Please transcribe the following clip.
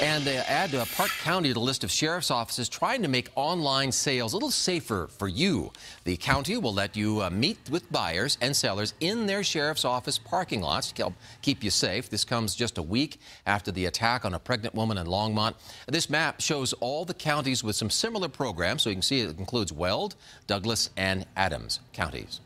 And they add Park County to the list of sheriff's offices trying to make online sales a little safer for you. The county will let you meet with buyers and sellers in their sheriff's office parking lots to help keep you safe. This comes just a week after the attack on a pregnant woman in Longmont. This map shows all the counties with some similar programs, so you can see it includes Weld, Douglas, and Adams counties.